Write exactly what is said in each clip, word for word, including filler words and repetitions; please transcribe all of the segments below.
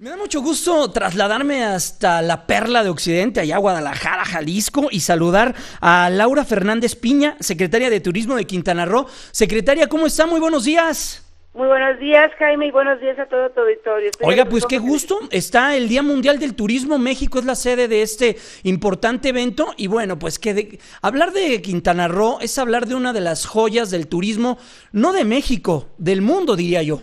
Me da mucho gusto trasladarme hasta la perla de Occidente, allá Guadalajara, Jalisco, y saludar a Laura Fernández Piña, secretaria de Turismo de Quintana Roo. Secretaria, ¿cómo está? Muy buenos días. Muy buenos días, Jaime, y buenos días a todo tu auditorio. Estoy Oiga, pues qué gusto. Está el Día Mundial del Turismo. México es la sede de este importante evento. Y bueno, pues que de... hablar de Quintana Roo es hablar de una de las joyas del turismo, no de México, del mundo, diría yo.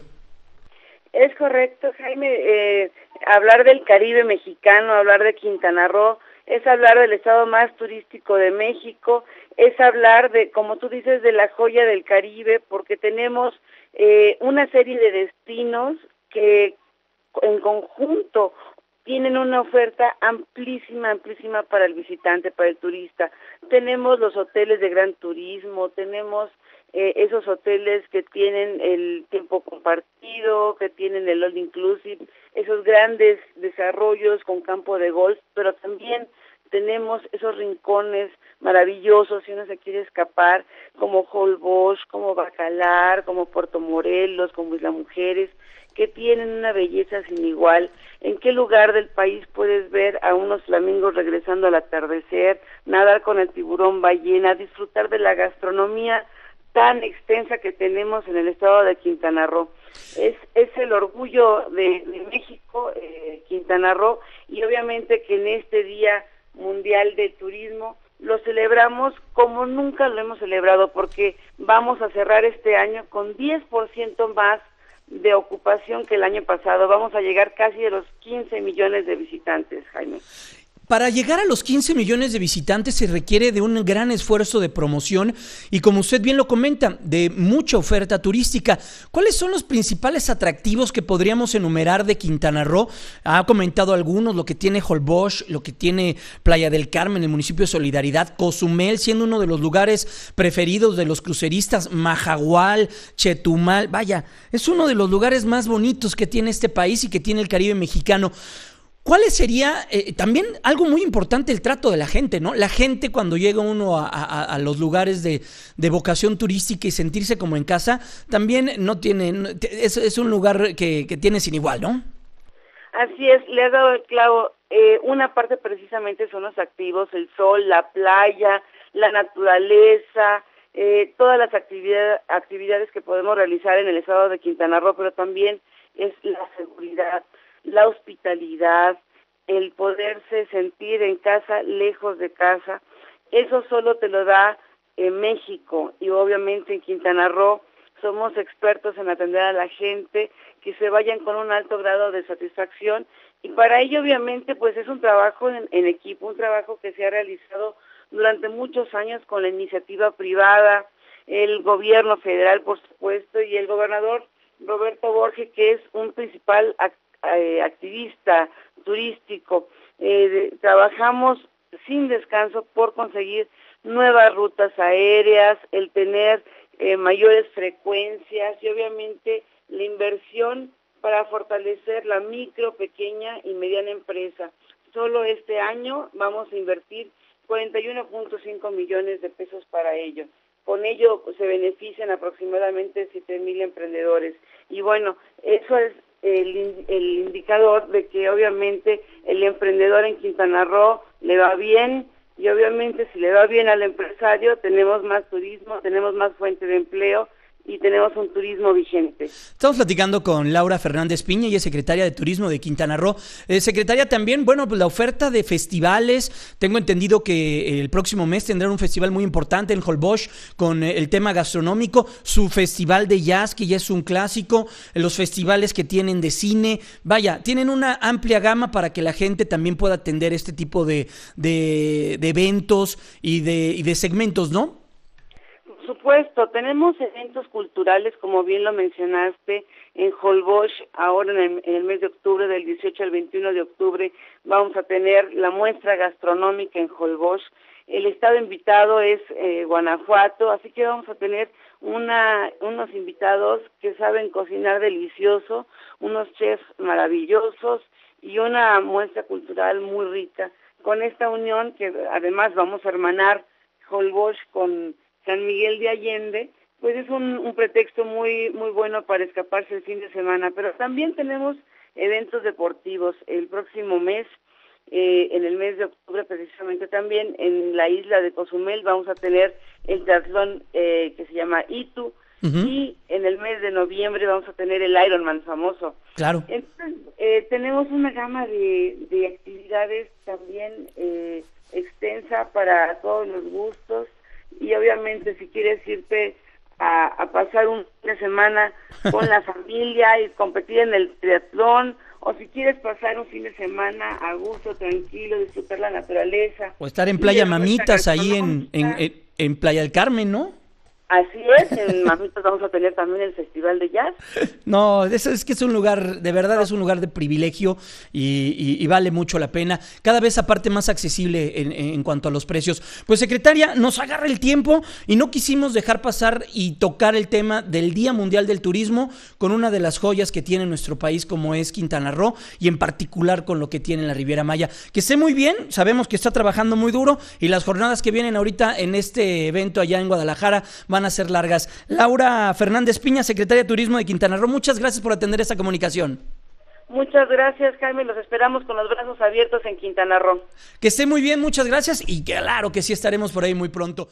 Es correcto, Jaime, eh, hablar del Caribe mexicano, hablar de Quintana Roo, es hablar del estado más turístico de México, es hablar de, como tú dices, de la joya del Caribe, porque tenemos eh, una serie de destinos que en conjunto tienen una oferta amplísima, amplísima para el visitante, para el turista. Tenemos los hoteles de gran turismo, tenemos eh, esos hoteles que tienen el tiempo compartido, que tienen el all inclusive, esos grandes desarrollos con campo de golf, pero también tenemos esos rincones maravillosos si uno se quiere escapar, como Holbox, como Bacalar, como Puerto Morelos, como Isla Mujeres, que tienen una belleza sin igual. ¿En qué lugar del país puedes ver a unos flamingos regresando al atardecer, nadar con el tiburón ballena, disfrutar de la gastronomía tan extensa que tenemos en el estado de Quintana Roo? Es, es el orgullo de, de México, eh, Quintana Roo, y obviamente que en este Día Mundial de Turismo lo celebramos como nunca lo hemos celebrado, porque vamos a cerrar este año con diez por ciento más de ocupación que el año pasado. Vamos a llegar casi a los quince millones de visitantes, Jaime. Para llegar a los quince millones de visitantes se requiere de un gran esfuerzo de promoción y, como usted bien lo comenta, de mucha oferta turística. ¿Cuáles son los principales atractivos que podríamos enumerar de Quintana Roo? Ha comentado algunos, lo que tiene Holbox, lo que tiene Playa del Carmen, el municipio de Solidaridad, Cozumel, siendo uno de los lugares preferidos de los cruceristas, Majahual, Chetumal. Vaya, es uno de los lugares más bonitos que tiene este país y que tiene el Caribe mexicano. ¿Cuál sería eh, también algo muy importante? El trato de la gente, ¿no? La gente, cuando llega uno a, a, a los lugares de, de vocación turística y sentirse como en casa, también no tiene, es, es un lugar que, que tiene sin igual, ¿no? Así es, le has dado el clavo. Eh, una parte precisamente son los activos, el sol, la playa, la naturaleza, eh, todas las actividad, actividades que podemos realizar en el estado de Quintana Roo, pero también es la seguridad, la hospitalidad, el poderse sentir en casa, lejos de casa. Eso solo te lo da en México, y obviamente en Quintana Roo somos expertos en atender a la gente, que se vayan con un alto grado de satisfacción, y para ello obviamente pues es un trabajo en, en equipo, un trabajo que se ha realizado durante muchos años con la iniciativa privada, el gobierno federal por supuesto, y el gobernador Roberto Borges, que es un principal actor activista turístico. Eh, de, trabajamos sin descanso por conseguir nuevas rutas aéreas, el tener eh, mayores frecuencias y obviamente la inversión para fortalecer la micro, pequeña y mediana empresa. Solo este año vamos a invertir cuarenta y uno punto cinco millones de pesos para ello. Con ello se benefician aproximadamente siete mil emprendedores. Y bueno, eso es El, el indicador de que obviamente el emprendedor en Quintana Roo le va bien, y obviamente si le va bien al empresario tenemos más turismo, tenemos más fuente de empleo y tenemos un turismo vigente. Estamos platicando con Laura Fernández Piña, y es secretaria de Turismo de Quintana Roo. Eh, secretaria, también, bueno, pues la oferta de festivales. Tengo entendido que el próximo mes tendrán un festival muy importante en Holbox con el tema gastronómico, su festival de jazz, que ya es un clásico, los festivales que tienen de cine. Vaya, tienen una amplia gama para que la gente también pueda atender este tipo de, de, de eventos y de, y de segmentos, ¿no? Por supuesto, tenemos eventos culturales, como bien lo mencionaste, en Holbox. Ahora en el, en el mes de octubre, del dieciocho al veintiuno de octubre, vamos a tener la muestra gastronómica en Holbox. El estado invitado es eh, Guanajuato, así que vamos a tener una, unos invitados que saben cocinar delicioso, unos chefs maravillosos y una muestra cultural muy rica. Con esta unión, que además vamos a hermanar Holbox con San Miguel de Allende, pues es un, un pretexto muy muy bueno para escaparse el fin de semana. Pero también tenemos eventos deportivos el próximo mes, eh, en el mes de octubre precisamente también, en la isla de Cozumel vamos a tener el triatlón eh, que se llama Itu, uh-huh. y en el mes de noviembre vamos a tener el Ironman famoso. Claro. Entonces, eh, tenemos una gama de, de actividades también eh, extensa para todos los gustos, y obviamente si quieres irte a, a pasar un fin de semana con la familia y competir en el triatlón, o si quieres pasar un fin de semana a gusto, tranquilo, disfrutar la naturaleza. O estar en Playa Mamitas, ahí en, en, en, en Playa del Carmen, ¿no? Así es, en Mamitas vamos a tener también el Festival de Jazz. No, es, es que es un lugar, de verdad es un lugar de privilegio y, y, y vale mucho la pena. Cada vez aparte más accesible en, en cuanto a los precios. Pues secretaria, nos agarra el tiempo y no quisimos dejar pasar y tocar el tema del Día Mundial del Turismo con una de las joyas que tiene nuestro país como es Quintana Roo, y en particular con lo que tiene la Riviera Maya. Que esté muy bien, sabemos que está trabajando muy duro y las jornadas que vienen ahorita en este evento allá en Guadalajara van a ser largas. Laura Fernández Piña, secretaria de Turismo de Quintana Roo, muchas gracias por atender esta comunicación. Muchas gracias, Jaime, los esperamos con los brazos abiertos en Quintana Roo. Que esté muy bien, muchas gracias, y claro que sí estaremos por ahí muy pronto.